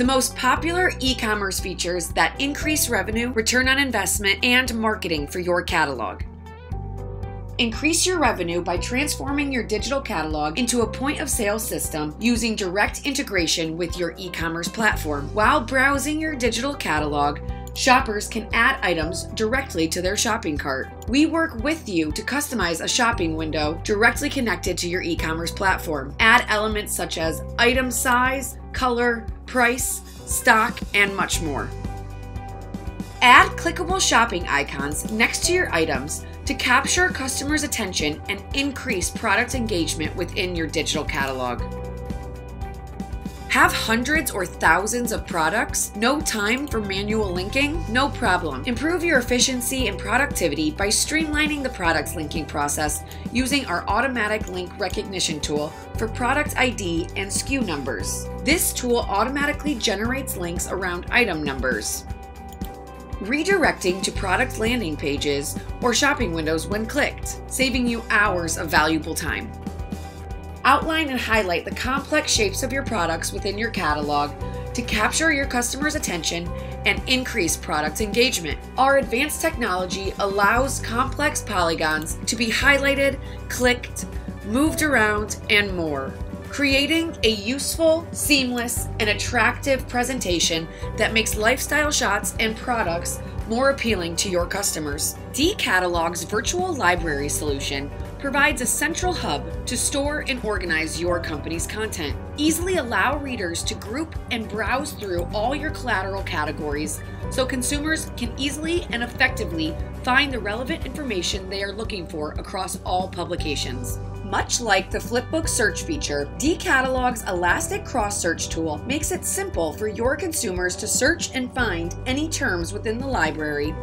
The most popular e-commerce features that increase revenue, return on investment, and marketing for your catalog. Increase your revenue by transforming your digital catalog into a point-of-sale system using direct integration with your e-commerce platform. While browsing your digital catalog, shoppers can add items directly to their shopping cart. We work with you to customize a shopping window directly connected to your e-commerce platform. Add elements such as item size, color, price, stock, and much more. Add clickable shopping icons next to your items to capture customers' attention and increase product engagement within your digital catalog. Have hundreds or thousands of products? No time for manual linking? No problem. Improve your efficiency and productivity by streamlining the products linking process using our automatic link recognition tool for product ID and SKU numbers. This tool automatically generates links around item numbers. Redirecting to product landing pages or shopping windows when clicked, saving you hours of valuable time. Outline and highlight the complex shapes of your products within your catalog to capture your customers' attention and increase product engagement. Our advanced technology allows complex polygons to be highlighted, clicked, moved around, and more, creating a useful, seamless, and attractive presentation that makes lifestyle shots and products more appealing to your customers. DCatalog's virtual library solution provides a central hub to store and organize your company's content. Easily allow readers to group and browse through all your collateral categories so consumers can easily and effectively find the relevant information they are looking for across all publications. Much like the flipbook search feature, DCatalog's elastic cross-search tool makes it simple for your consumers to search and find any terms within the library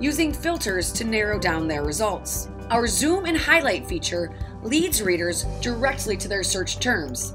using filters to narrow down their results. Our zoom and highlight feature leads readers directly to their search terms,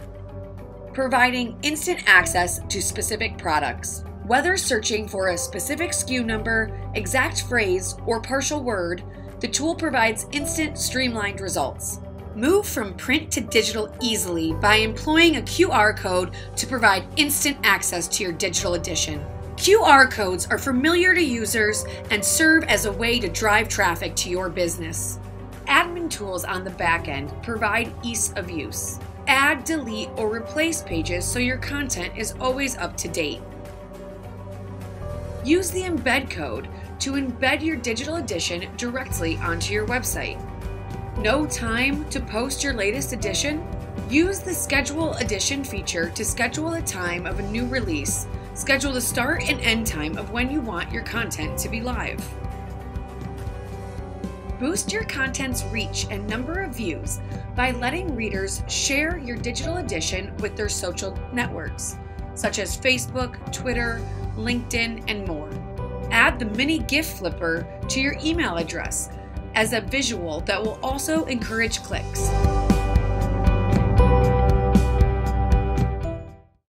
providing instant access to specific products. Whether searching for a specific SKU number, exact phrase, or partial word, the tool provides instant, streamlined results. Move from print to digital easily by employing a QR code to provide instant access to your digital edition. QR codes are familiar to users and serve as a way to drive traffic to your business. Admin tools on the back end provide ease of use. Add, delete, or replace pages so your content is always up to date. Use the embed code to embed your digital edition directly onto your website. No time to post your latest edition? Use the schedule edition feature to schedule the time of a new release. Schedule the start and end time of when you want your content to be live. Boost your content's reach and number of views by letting readers share your digital edition with their social networks, such as Facebook, Twitter, LinkedIn, and more. Add the mini gift flipper to your email address as a visual that will also encourage clicks.